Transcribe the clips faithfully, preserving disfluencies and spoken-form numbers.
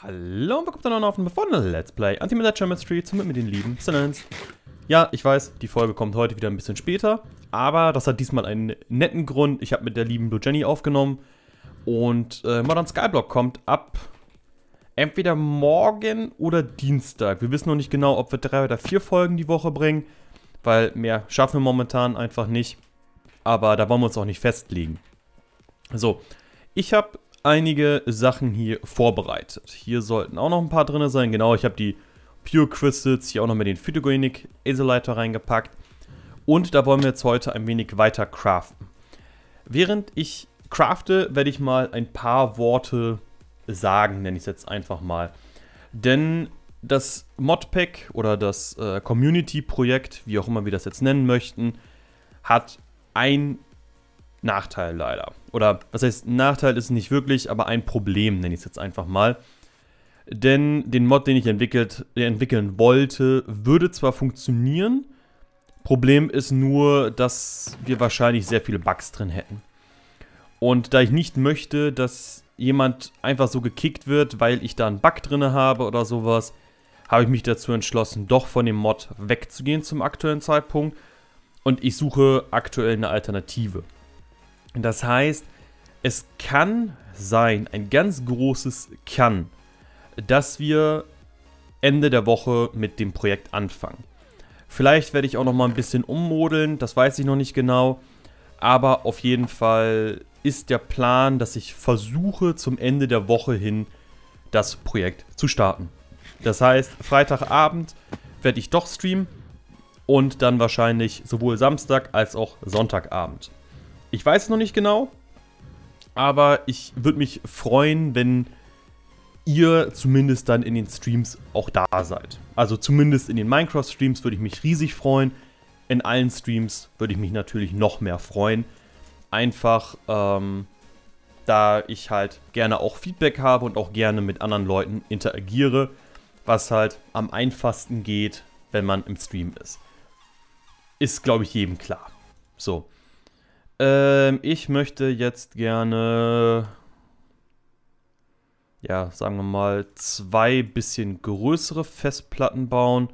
Hallo und willkommen zu einer neuen Aufnahme von Let's Play Antimatter Chemistry zusammen mit den lieben Sirlanz. Ja, ich weiß, die Folge kommt heute wieder ein bisschen später, aber das hat diesmal einen netten Grund. Ich habe mit der lieben Blue Jenny aufgenommen und äh, Modern Skyblock kommt ab entweder morgen oder Dienstag. Wir wissen noch nicht genau, ob wir drei oder vier Folgen die Woche bringen, weil mehr schaffen wir momentan einfach nicht. Aber da wollen wir uns auch nicht festlegen. So, ich habe einige Sachen hier vorbereitet. Hier sollten auch noch ein paar drin sein. Genau, ich habe die Pure Crystals hier auch noch mit den Phytogenic Isoliter reingepackt. Und da wollen wir jetzt heute ein wenig weiter craften. Während ich crafte, werde ich mal ein paar Worte sagen, nenne ich es jetzt einfach mal. Denn das Modpack oder das äh, Community-Projekt, wie auch immer wir das jetzt nennen möchten, hat ein Nachteil leider. Oder was heißt, Nachteil ist nicht wirklich, aber ein Problem nenne ich es jetzt einfach mal. Denn den Mod, den ich entwickelt, entwickeln wollte, würde zwar funktionieren, Problem ist nur, dass wir wahrscheinlich sehr viele Bugs drin hätten. Und da ich nicht möchte, dass jemand einfach so gekickt wird, weil ich da einen Bug drin habe oder sowas, habe ich mich dazu entschlossen, doch von dem Mod wegzugehen zum aktuellen Zeitpunkt. Und ich suche aktuell eine Alternative. Das heißt, es kann sein, ein ganz großes Kann, dass wir Ende der Woche mit dem Projekt anfangen. Vielleicht werde ich auch noch mal ein bisschen ummodeln, das weiß ich noch nicht genau. Aber auf jeden Fall ist der Plan, dass ich versuche, zum Ende der Woche hin das Projekt zu starten. Das heißt, Freitagabend werde ich doch streamen und dann wahrscheinlich sowohl Samstag als auch Sonntagabend. Ich weiß es noch nicht genau, aber ich würde mich freuen, wenn ihr zumindest dann in den Streams auch da seid. Also zumindest in den Minecraft-Streams würde ich mich riesig freuen. In allen Streams würde ich mich natürlich noch mehr freuen. Einfach, ähm, da ich halt gerne auch Feedback habe und auch gerne mit anderen Leuten interagiere, was halt am einfachsten geht, wenn man im Stream ist. Ist, glaube ich, jedem klar. So. Ähm, ich möchte jetzt gerne, ja, sagen wir mal, zwei bisschen größere Festplatten bauen.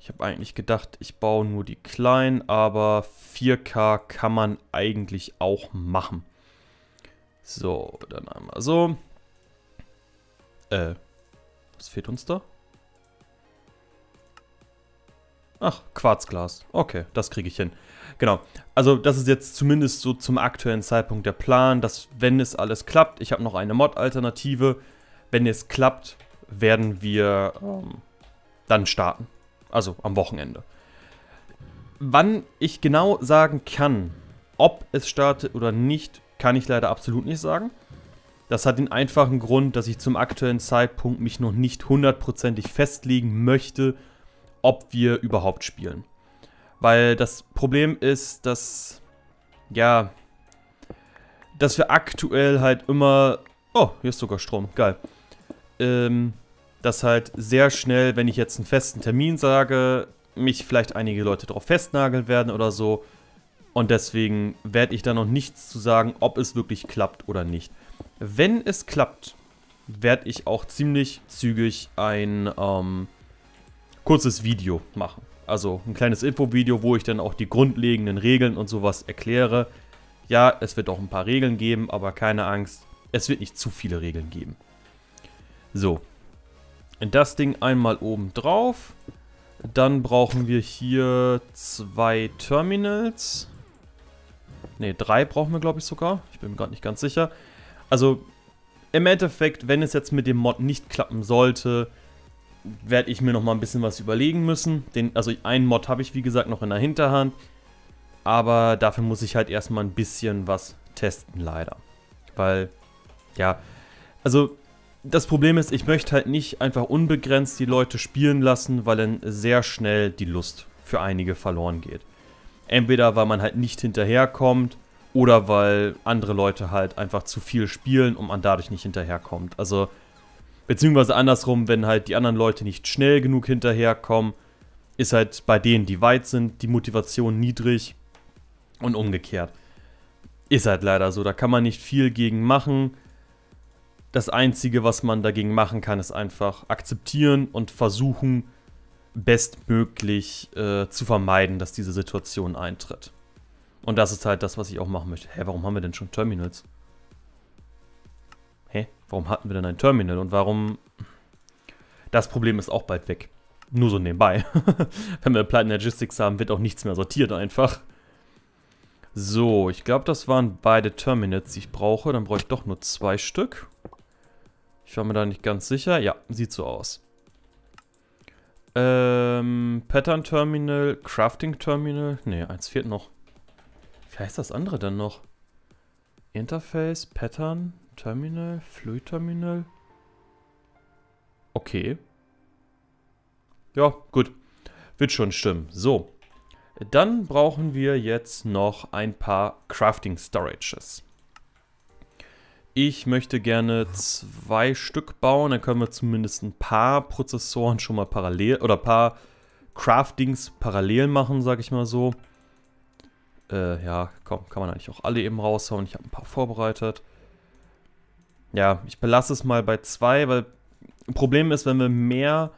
Ich habe eigentlich gedacht, ich baue nur die kleinen, aber vier K kann man eigentlich auch machen. So, dann einmal so. Äh, was fehlt uns da? Ach, Quarzglas. Okay, das kriege ich hin. Genau, also das ist jetzt zumindest so zum aktuellen Zeitpunkt der Plan, dass, wenn es alles klappt, ich habe noch eine Mod-Alternative, wenn es klappt, werden wir ähm, dann starten. Also am Wochenende. Wann ich genau sagen kann, ob es startet oder nicht, kann ich leider absolut nicht sagen. Das hat den einfachen Grund, dass ich zum aktuellen Zeitpunkt mich noch nicht hundertprozentig festlegen möchte, ob wir überhaupt spielen. Weil das Problem ist, dass, ja, dass wir aktuell halt immer, oh, hier ist sogar Strom, geil, ähm, dass halt sehr schnell, wenn ich jetzt einen festen Termin sage, mich vielleicht einige Leute darauf festnageln werden oder so. Und deswegen werde ich da noch nichts zu sagen, ob es wirklich klappt oder nicht. Wenn es klappt, werde ich auch ziemlich zügig ein ähm, kurzes Video machen. Also ein kleines Infovideo, wo ich dann auch die grundlegenden Regeln und sowas erkläre. Ja, es wird auch ein paar Regeln geben, aber keine Angst, es wird nicht zu viele Regeln geben. So. Das Ding einmal oben drauf. Dann brauchen wir hier zwei Terminals. Ne, drei brauchen wir, glaube ich, sogar. Ich bin mir gerade nicht ganz sicher. Also im Endeffekt, wenn es jetzt mit dem Mod nicht klappen sollte, werde ich mir noch mal ein bisschen was überlegen müssen. Den, also einen Mod habe ich, wie gesagt, noch in der Hinterhand. Aber dafür muss ich halt erstmal ein bisschen was testen, leider. Weil, ja, also das Problem ist, ich möchte halt nicht einfach unbegrenzt die Leute spielen lassen, weil dann sehr schnell die Lust für einige verloren geht. Entweder weil man halt nicht hinterherkommt oder weil andere Leute halt einfach zu viel spielen und man dadurch nicht hinterherkommt. Also, beziehungsweise andersrum, wenn halt die anderen Leute nicht schnell genug hinterherkommen, ist halt bei denen, die weit sind, die Motivation niedrig und umgekehrt. Ist halt leider so, da kann man nicht viel gegen machen. Das Einzige, was man dagegen machen kann, ist einfach akzeptieren und versuchen, bestmöglich äh, zu vermeiden, dass diese Situation eintritt. Und das ist halt das, was ich auch machen möchte. Hä, warum haben wir denn schon Terminals? Hä, warum hatten wir denn ein Terminal? Und warum... Das Problem ist auch bald weg. Nur so nebenbei. Wenn wir Plate Logistics haben, wird auch nichts mehr sortiert einfach. So, ich glaube, das waren beide Terminals, die ich brauche. Dann brauche ich doch nur zwei Stück. Ich war mir da nicht ganz sicher. Ja, sieht so aus. Ähm, Pattern Terminal, Crafting Terminal. Ne, eins fehlt noch. Wie heißt das andere denn noch? Interface, Pattern, Terminal, Fluid Terminal. Okay. Ja, gut. Wird schon stimmen. So. Dann brauchen wir jetzt noch ein paar Crafting Storages. Ich möchte gerne zwei Stück bauen. Dann können wir zumindest ein paar Prozessoren schon mal parallel oder ein paar Craftings parallel machen, sag ich mal so. Äh, ja, komm, kann man eigentlich auch alle eben raushauen. Ich habe ein paar vorbereitet. Ja, ich belasse es mal bei zwei, weil das Problem ist, wenn wir mehr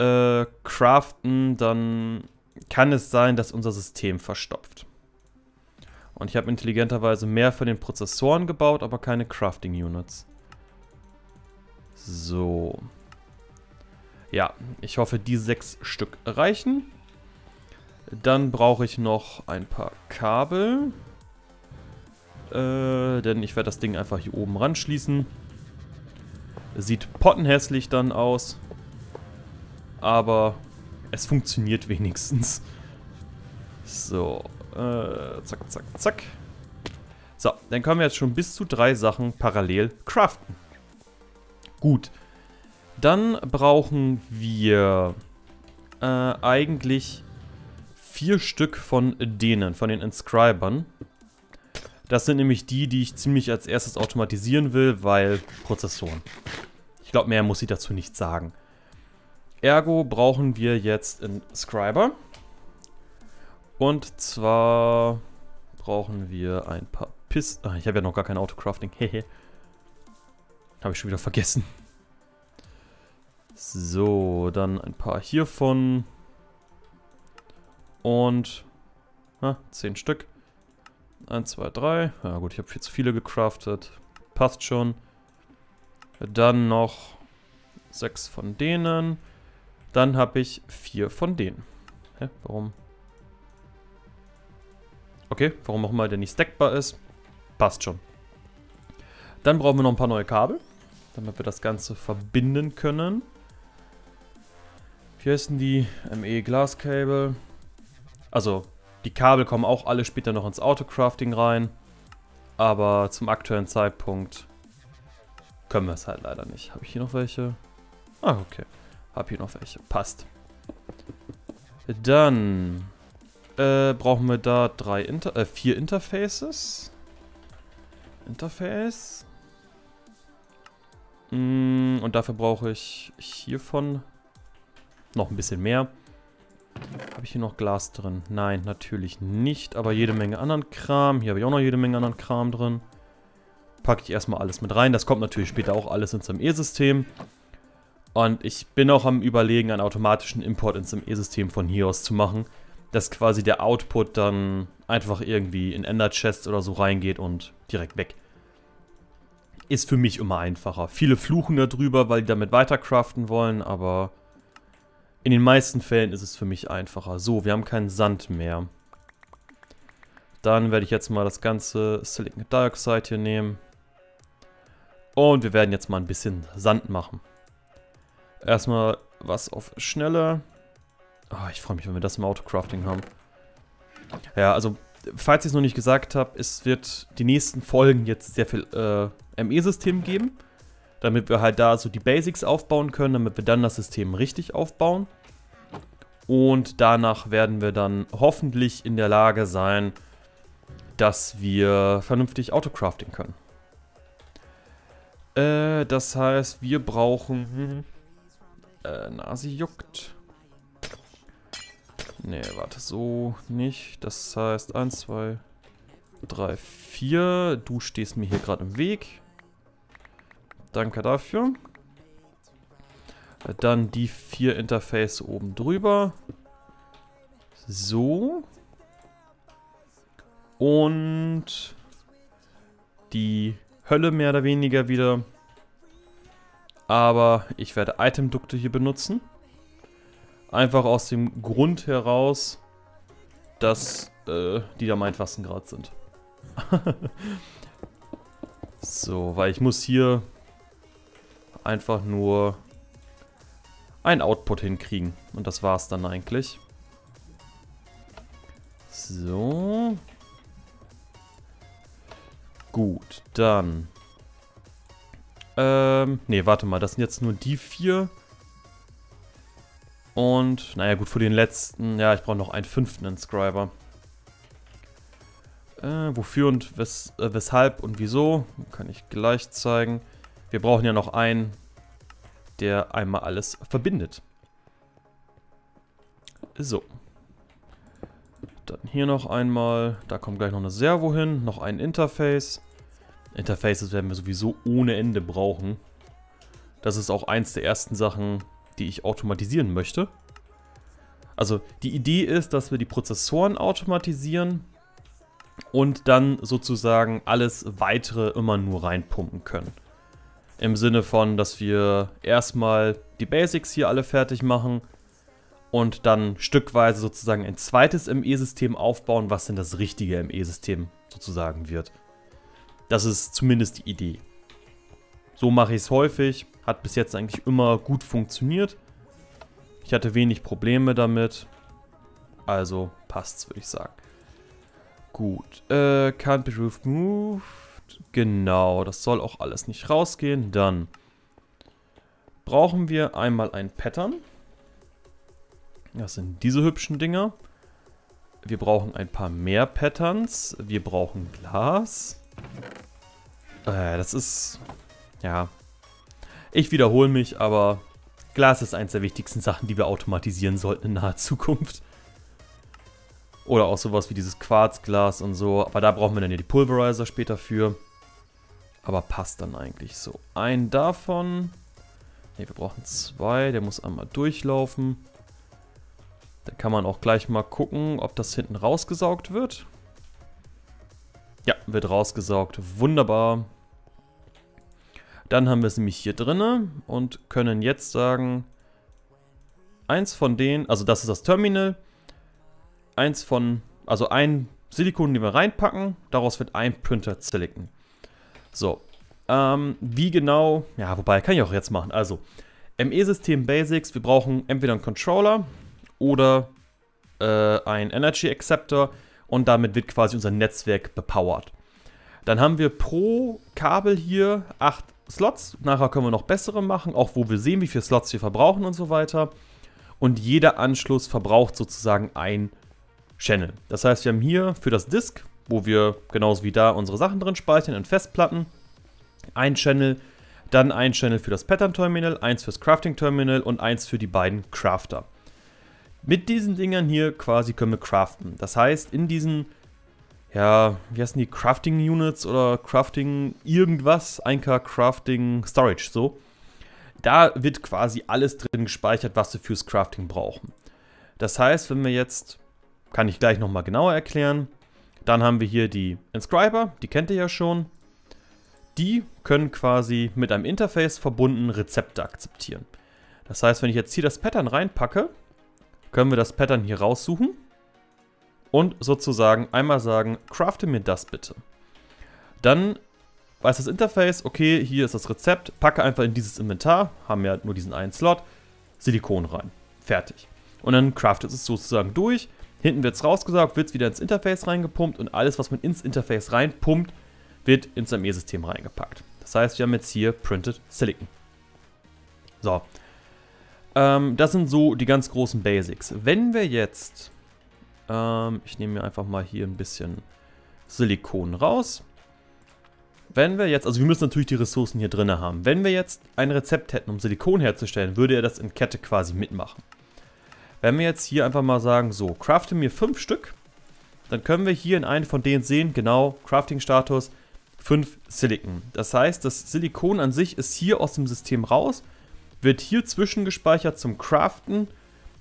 äh, craften, dann kann es sein, dass unser System verstopft. Und ich habe intelligenterweise mehr von den Prozessoren gebaut, aber keine Crafting Units. So. Ja, ich hoffe, die sechs Stück reichen. Dann brauche ich noch ein paar Kabel. Äh, denn ich werde das Ding einfach hier oben ranschließen. Sieht pottenhässlich dann aus. Aber es funktioniert wenigstens. So. Äh, zack, zack, zack. So, dann können wir jetzt schon bis zu drei Sachen parallel craften. Gut. Dann brauchen wir äh, eigentlich vier Stück von denen, von den Inscribern. Das sind nämlich die, die ich ziemlich als erstes automatisieren will, weil Prozessoren. Ich glaube, mehr muss ich dazu nicht sagen. Ergo brauchen wir jetzt Inscriber. Und zwar brauchen wir ein paar Pisten. Ah, ich habe ja noch gar kein Autocrafting. Hehe. Habe ich schon wieder vergessen. So, dann ein paar hiervon. Und ah, zehn Stück. eins, zwei, drei. Ja gut, ich habe viel zu viele gecraftet. Passt schon. Dann noch sechs von denen. Dann habe ich vier von denen. Hä? Warum? Okay, warum auch immer der nicht stackbar ist. Passt schon. Dann brauchen wir noch ein paar neue Kabel, damit wir das Ganze verbinden können. Hier heißen die M E Glass Cable. Also, die Kabel kommen auch alle später noch ins Autocrafting rein. Aber zum aktuellen Zeitpunkt können wir es halt leider nicht. Habe ich hier noch welche? Ah, okay. Habe hier noch welche. Passt. Dann... Äh, brauchen wir da drei Inter äh, vier Interfaces. Interface. Mm, und dafür brauche ich hiervon noch ein bisschen mehr. Habe ich hier noch Glas drin? Nein, natürlich nicht. Aber jede Menge anderen Kram. Hier habe ich auch noch jede Menge anderen Kram drin. Packe ich erstmal alles mit rein. Das kommt natürlich später auch alles ins M E-System. Und ich bin auch am Überlegen, einen automatischen Import ins M E-System von hier aus zu machen. Dass quasi der Output dann einfach irgendwie in Ender Chests oder so reingeht und direkt weg. Ist für mich immer einfacher. Viele fluchen darüber, weil die damit weiter craften wollen, aber in den meisten Fällen ist es für mich einfacher. So, wir haben keinen Sand mehr. Dann werde ich jetzt mal das ganze Silicon Dioxide hier nehmen. Und wir werden jetzt mal ein bisschen Sand machen. Erstmal was auf Schnelle. Oh, ich freue mich, wenn wir das im Autocrafting haben. Ja, also, falls ich es noch nicht gesagt habe, es wird die nächsten Folgen jetzt sehr viel äh, M E-System geben, damit wir halt da so die Basics aufbauen können, damit wir dann das System richtig aufbauen. Und danach werden wir dann hoffentlich in der Lage sein, dass wir vernünftig Autocrafting können. Äh, das heißt, wir brauchen... Äh, Nase juckt... Nee, warte, so nicht. Das heißt, eins, zwei, drei, vier. Du stehst mir hier gerade im Weg. Danke dafür. Dann die vier Interface oben drüber. So. Und die Hölle mehr oder weniger wieder. Aber ich werde Itemdukte hier benutzen. Einfach aus dem Grund heraus, dass äh, die da am einfachsten gerade sind. So, weil ich muss hier einfach nur ein Output hinkriegen. Und das war's dann eigentlich. So. Gut, dann. Ähm, nee, warte mal, das sind jetzt nur die vier. Und, naja gut, für den letzten, ja, ich brauche noch einen fünften Inscriber. Äh, wofür und wes äh, weshalb und wieso, kann ich gleich zeigen. Wir brauchen ja noch einen, der einmal alles verbindet. So. Dann hier noch einmal, da kommt gleich noch eine Servo hin, noch ein Interface. Interfaces werden wir sowieso ohne Ende brauchen. Das ist auch eins der ersten Sachen, die ich automatisieren möchte. Also die Idee ist, dass wir die Prozessoren automatisieren und dann sozusagen alles weitere immer nur reinpumpen können. Im Sinne von, dass wir erstmal die Basics hier alle fertig machen und dann stückweise sozusagen ein zweites M E-System aufbauen, was denn das richtige M E-System sozusagen wird. Das ist zumindest die Idee. So mache ich es häufig. Hat bis jetzt eigentlich immer gut funktioniert. Ich hatte wenig Probleme damit. Also passt's, würde ich sagen. Gut. Äh, can't be removed. Genau, das soll auch alles nicht rausgehen. Dann brauchen wir einmal ein Pattern. Das sind diese hübschen Dinger. Wir brauchen ein paar mehr Patterns. Wir brauchen Glas. Äh, das ist... ja... Ich wiederhole mich, aber Glas ist eins der wichtigsten Sachen, die wir automatisieren sollten in naher Zukunft. Oder auch sowas wie dieses Quarzglas und so. Aber da brauchen wir dann ja die Pulverizer später für. Aber passt dann eigentlich so. Einen davon. Ne, wir brauchen zwei. Der muss einmal durchlaufen. Da kann man auch gleich mal gucken, ob das hinten rausgesaugt wird. Ja, wird rausgesaugt. Wunderbar. Dann haben wir es nämlich hier drinne und können jetzt sagen, eins von denen, also das ist das Terminal, eins von, also ein Silikon, den wir reinpacken, daraus wird ein Printer-Silikon. So, ähm, wie genau, ja, wobei, kann ich auch jetzt machen. Also, M E-System Basics, wir brauchen entweder einen Controller oder äh, einen Energy Acceptor und damit wird quasi unser Netzwerk bepowert. Dann haben wir pro Kabel hier acht Slots. Nachher können wir noch bessere machen, auch wo wir sehen, wie viele Slots wir verbrauchen und so weiter. Und jeder Anschluss verbraucht sozusagen ein Channel. Das heißt, wir haben hier für das Disk, wo wir genauso wie da unsere Sachen drin speichern, in Festplatten, ein Channel, dann ein Channel für das Pattern Terminal, eins fürs Crafting Terminal und eins für die beiden Crafter. Mit diesen Dingern hier quasi können wir craften. Das heißt, in diesen, ja, wie heißen die? Crafting Units oder Crafting irgendwas? ein K Crafting Storage, so. Da wird quasi alles drin gespeichert, was wir fürs Crafting brauchen. Das heißt, wenn wir jetzt, kann ich gleich nochmal genauer erklären, dann haben wir hier die Inscriber, die kennt ihr ja schon. Die können quasi mit einem Interface verbunden Rezepte akzeptieren. Das heißt, wenn ich jetzt hier das Pattern reinpacke, können wir das Pattern hier raussuchen. Und sozusagen einmal sagen, crafte mir das bitte. Dann weiß das Interface, okay, hier ist das Rezept, packe einfach in dieses Inventar, haben ja nur diesen einen Slot, Silikon rein. Fertig. Und dann craftet es sozusagen durch, hinten wird es rausgesaugt, wird es wieder ins Interface reingepumpt und alles, was man ins Interface reinpumpt, wird ins M E-System reingepackt. Das heißt, wir haben jetzt hier Printed Silicon. So. Ähm, das sind so die ganz großen Basics. Wenn wir jetzt... ich nehme mir einfach mal hier ein bisschen Silikon raus. Wenn wir jetzt, also wir müssen natürlich die Ressourcen hier drin haben. Wenn wir jetzt ein Rezept hätten, um Silikon herzustellen, würde er das in Kette quasi mitmachen. Wenn wir jetzt hier einfach mal sagen, so, crafte mir fünf Stück, dann können wir hier in einem von denen sehen, genau, Crafting-Status, fünf Silicon. Das heißt, das Silikon an sich ist hier aus dem System raus, wird hier zwischengespeichert zum Craften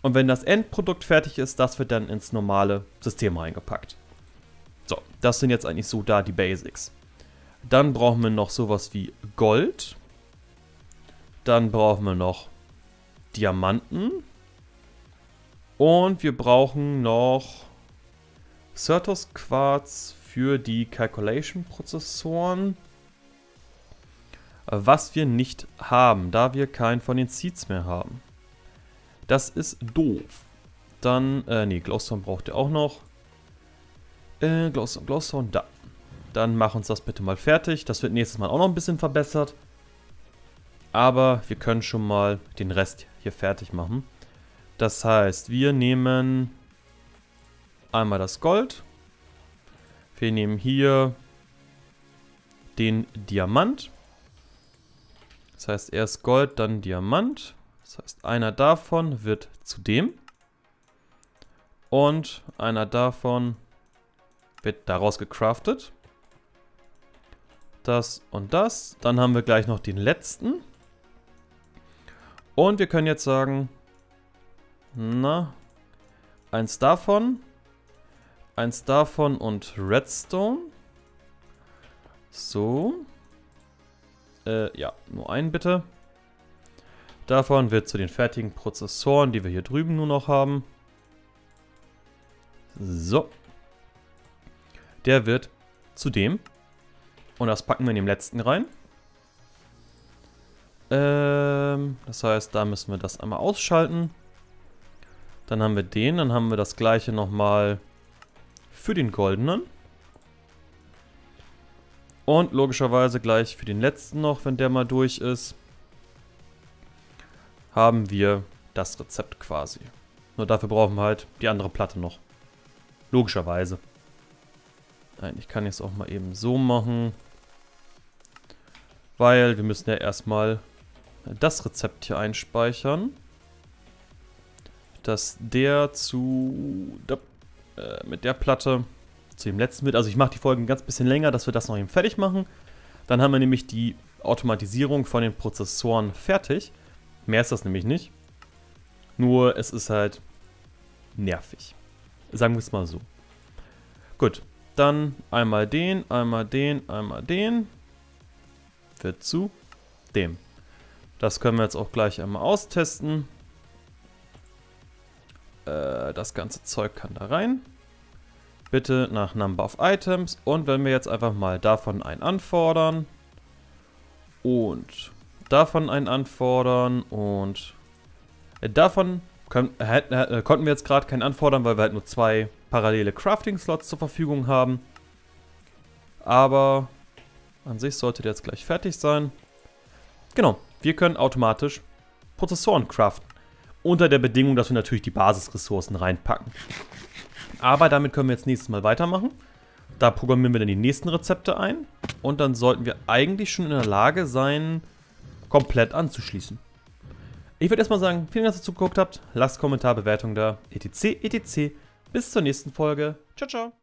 und wenn das Endprodukt fertig ist, das wird dann ins normale System reingepackt. So, das sind jetzt eigentlich so da die Basics. Dann brauchen wir noch sowas wie Gold. Dann brauchen wir noch Diamanten. Und wir brauchen noch Certus Quartz für die Calculation Prozessoren. Was wir nicht haben, da wir keinen von den Seeds mehr haben. Das ist doof. Dann, äh, nee, Glowstone braucht ihr auch noch. Äh, Glowstone, Glowstone, da. Dann mach uns das bitte mal fertig. Das wird nächstes Mal auch noch ein bisschen verbessert. Aber wir können schon mal den Rest hier fertig machen. Das heißt, wir nehmen einmal das Gold. Wir nehmen hier den Diamant. Das heißt, erst Gold, dann Diamant. Das heißt, einer davon wird zu dem. Und einer davon wird daraus gecraftet. Das und das. Dann haben wir gleich noch den letzten. Und wir können jetzt sagen, na, eins davon, eins davon und Redstone. So. Äh, ja, nur einen bitte. Davon wird zu den fertigen Prozessoren, die wir hier drüben nur noch haben. So. Der wird zu dem. Und das packen wir in den letzten rein. Ähm, das heißt, da müssen wir das einmal ausschalten. Dann haben wir den, dann haben wir das gleiche nochmal für den goldenen. Und logischerweise gleich für den letzten noch, wenn der mal durch ist, haben wir das Rezept quasi. Nur dafür brauchen wir halt die andere Platte noch. Logischerweise. Nein, ich kann jetzt auch mal eben so machen. Weil wir müssen ja erstmal das Rezept hier einspeichern. Dass der zu da, äh, mit der Platte zu dem letzten wird. Also ich mache die Folgen ein ganz bisschen länger, dass wir das noch eben fertig machen. Dann haben wir nämlich die Automatisierung von den Prozessoren fertig. Mehr ist das nämlich nicht. Nur es ist halt nervig. Sagen wir es mal so. Gut, dann einmal den, einmal den, einmal den. Wird zu dem. Das können wir jetzt auch gleich einmal austesten. Äh, das ganze Zeug kann da rein. Bitte nach Number of Items. Und wenn wir jetzt einfach mal davon einen anfordern. Und davon einen anfordern. Und davon können, äh, konnten wir jetzt gerade keinen anfordern, weil wir halt nur zwei parallele Crafting-Slots zur Verfügung haben. Aber an sich sollte der jetzt gleich fertig sein. Genau, wir können automatisch Prozessoren craften. Unter der Bedingung, dass wir natürlich die Basisressourcen reinpacken. Aber damit können wir jetzt nächstes Mal weitermachen. Da programmieren wir dann die nächsten Rezepte ein. Und dann sollten wir eigentlich schon in der Lage sein, komplett anzuschließen. Ich würde erstmal sagen, vielen Dank, dass ihr zugeguckt habt. Lasst Kommentar, Bewertung da. et cetera et cetera. Bis zur nächsten Folge. Ciao, ciao.